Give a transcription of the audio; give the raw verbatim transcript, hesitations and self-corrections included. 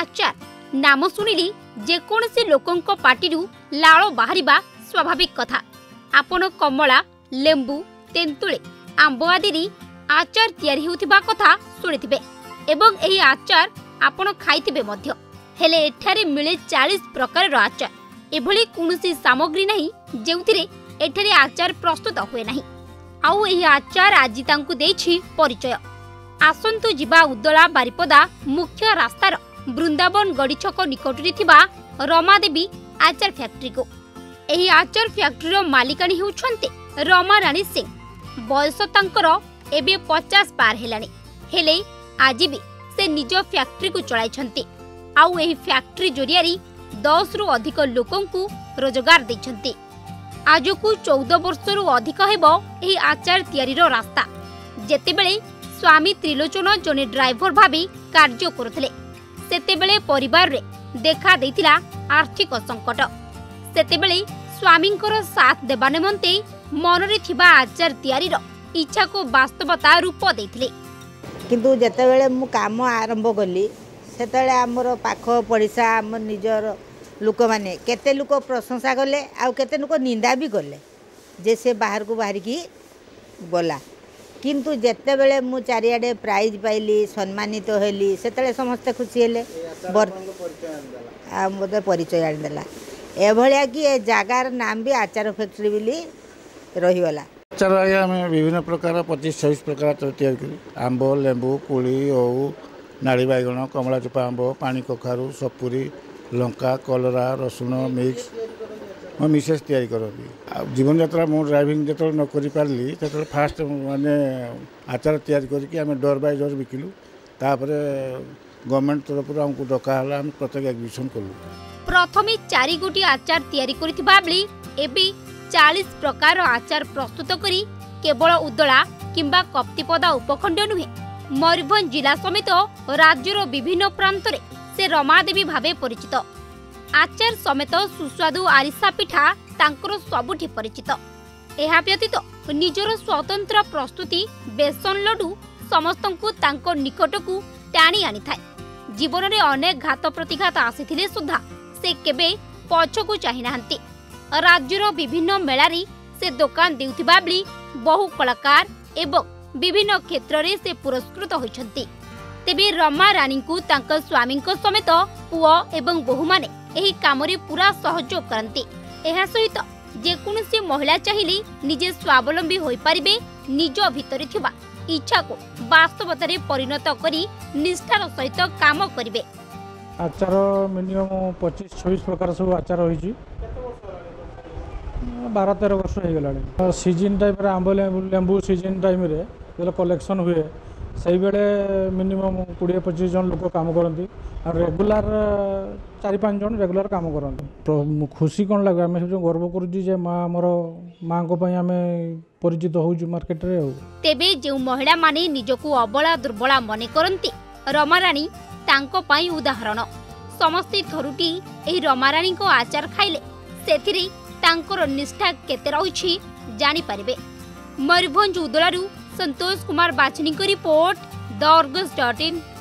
आचार नाम शुणिले जेकोसी लोकों पार्टी लाल बाहर स्वाभाविक कथा। आपण कमला लेंबू तेंतुले आंब आदि आचार या कथा शुणी एवं यही आचार आपण खाई मध्य हेले एठारे मिले चालीस प्रकार आचार। एभली कौनसी सामग्री नहीं जो एठारे आचार प्रस्तुत हुए ना। आउ यही आचार आज तांकु देछि परिचय। आसंतु जीवा उदला बारिपदा मुख्य रास्तार वृंदावन गड़ीछक निकटरे थिबा रमादेवी आचार फैक्ट्री को। यही आचार फैक्ट्री मालिकाणी होउछन्ते रमा रानी सिंह। बयस तांकर एबे पचास पार हेलानी हेले आज भी से निज फैक्ट्री को चलाइछन्ते। आउ यही फैक्ट्री जरिया दस रु अधिक लोकंकु रोजगार देछन्ते। आज को चौदह वर्ष रु अधिक हेबो एही आचार तैयारी रो रास्ता। जेतेबेले स्वामी त्रिलोचन जने ड्राइवर भाबी कार्य करथले सेतेबेले परिवार रे देखा देथिला आर्थिक संकट। सेतेबेले स्वामींकर साथ देबा निमन्ते मनरे थिबा आचार तैयारी रो इच्छा को वास्तवता रूप देथिले। किंतु जेतेबेले मु काम आरंभ करली सेतेबेले हमरो पाख पड़िसा हम निजर लोक माने केते लोक प्रशंसा कले आउ केते लोक निंदा भी कले जे से बाहर को बाहर की बोला। किंतु जेते बेले मु चारियाडे प्राइज पाइली सम्मानित तो हेली सेते समस्त खुशी हेले मोदे परिचय आनीदेला। एभलिया कि ए जगार नाम भी आचार फैक्ट्री बिली रहीगला। आचार आम विभिन्न प्रकार पच्चीस छब्बीस प्रकार तैयार करी आंब लेंबू कोली ओ नाड़ी बैगण कमला चोपा आंब पानी कखारू सपुरी लंका कलरा रसुण मिक्स मो मिसेस तैयारी करती। जीवन यात्रा मो ड्राइविंग जो न कर पार्ली से फास्ट मैंने आचार तैयारी करें डोर बाय डोर बिकिलु। तापरे गवर्नमेंट तरफ आमको डकाला आम प्रत्येक एग्जिबिशन कलु। प्रथमे चारि गोटी आचार तैयारी करथिबा बली एबे चालीस प्रकार आचार प्रस्तुत करी केवल उदला किंबा कप्तिपदा उपखंड नुहे मयूरभंज जिला समेत राज्यर विभिन्न प्रांत रे से रमादेवी भावे परिचित। आचार समेत सुस्वादु आरिसा पिठा तांकर सबुठी परिचित। एहा व्यतीत निजर स्वतंत्र प्रस्तुति बेसन लड्डू समस्तंकु तांकर निकटकु टाणी आनी थाए। जीवन में अनेक घात प्रतिघात आसीथिले सुद्धा से केबे पछकु चाहि नाहंती। राज्यर विभिन्न मेलारी से दुकान देउथिबा बली बहु कलाकार एवं विभिन्न क्षेत्र में से पुरस्कृत होइछन्ती। तेबे रमा रानी को तांकर स्वामी समेत पुओ एवं बहु माने एही कामरे पूरा सहयोग करंती। एहा सहित जेकोसी महिला चाहिले निजे स्वावलंबी हो पारिबे निज भितरे थिबा इच्छा को वास्तवता रे परिणत करी निष्ठार सहित काम करिवे। आचार मिनिमम पच्चीस छब्बीस प्रकार सब आचार होईची बारह तेरह वर्ष हो गेलाने। सीजन टाइम रे आंबो लेंबू सीजन टाइम रे जेला कलेक्शन हुए सही बेले मिनिमम कोड़े पचीस जन लोक काम करती और रेगुलर चार पाँच जन रेगुलर काम करती। तो खुशी कौन लगे आम सब गर्व करुचे माँ आमर माँ आम परिचित हो मार्केट रे। तेबे जो महिला माने निजकू अबला दुर्बला मन करती रमाराणी तांको पाई उदाहरण। समस्ते थरुटी एही रमाराणी को आचार खाइले सेथिरे तांकर निष्ठा केते रहिछि जानि पारिबे। मयूरभंज उदलारू संतोष कुमार बाछनी की report the Argus dot in.